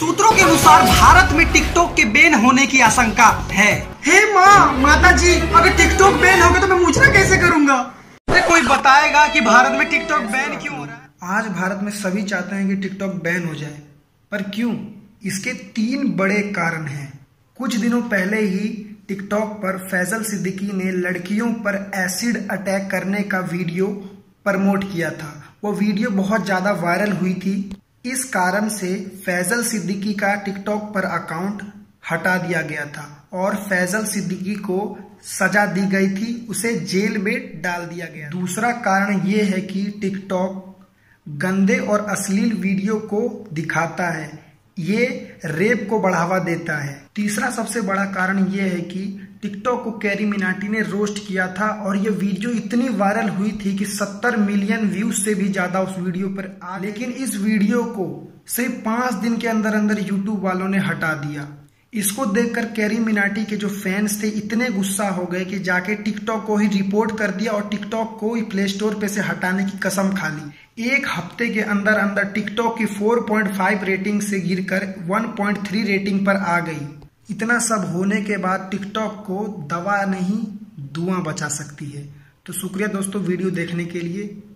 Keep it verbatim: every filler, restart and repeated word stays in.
सूत्रों के अनुसार भारत में टिकटॉक के बैन होने की आशंका है। हे माँ, माता जी, अगर टिकटॉक बैन होगा तो मैं मुजरा कैसे करूँगा? अरे कोई बताएगा कि भारत में टिकटॉक बैन क्यों हो रहा है? आज भारत में सभी चाहते हैं कि टिकटॉक बैन हो जाए, पर क्यों? इसके तीन बड़े कारण हैं। कुछ दिनों पहले ही टिकटॉक पर फैसल सिद्दीकी ने लड़कियों पर एसिड अटैक करने का वीडियो प्रमोट किया था। वो वीडियो बहुत ज्यादा वायरल हुई थी। इस कारण से फैसल सिद्दीकी का टिकटॉक पर अकाउंट हटा दिया गया था और फैसल सिद्दीकी को सजा दी गई थी, उसे जेल में डाल दिया गया। दूसरा कारण ये है कि टिकटॉक गंदे और अश्लील वीडियो को दिखाता है, ये रेप को बढ़ावा देता है। तीसरा सबसे बड़ा कारण यह है कि टिकटॉक को कैरी मिनाटी ने रोस्ट किया था और यह वीडियो इतनी वायरल हुई थी कि सत्तर मिलियन व्यूज से भी ज्यादा उस वीडियो पर आ, लेकिन इस वीडियो को सिर्फ पांच दिन के अंदर अंदर यूट्यूब वालों ने हटा दिया। इसको देखकर कैरी मिनाटी के जो फैंस थे इतने गुस्सा हो गए कि जाके टिकटॉक को ही रिपोर्ट कर दिया और टिकटॉक को प्ले स्टोर पे से हटाने की कसम खा ली। एक हफ्ते के अंदर अंदर टिकटॉक की चार पॉइंट पाँच रेटिंग से गिरकर एक पॉइंट तीन रेटिंग पर आ गई। इतना सब होने के बाद टिकटॉक को दवा नहीं, दुआ बचा सकती है। तो शुक्रिया दोस्तों वीडियो देखने के लिए।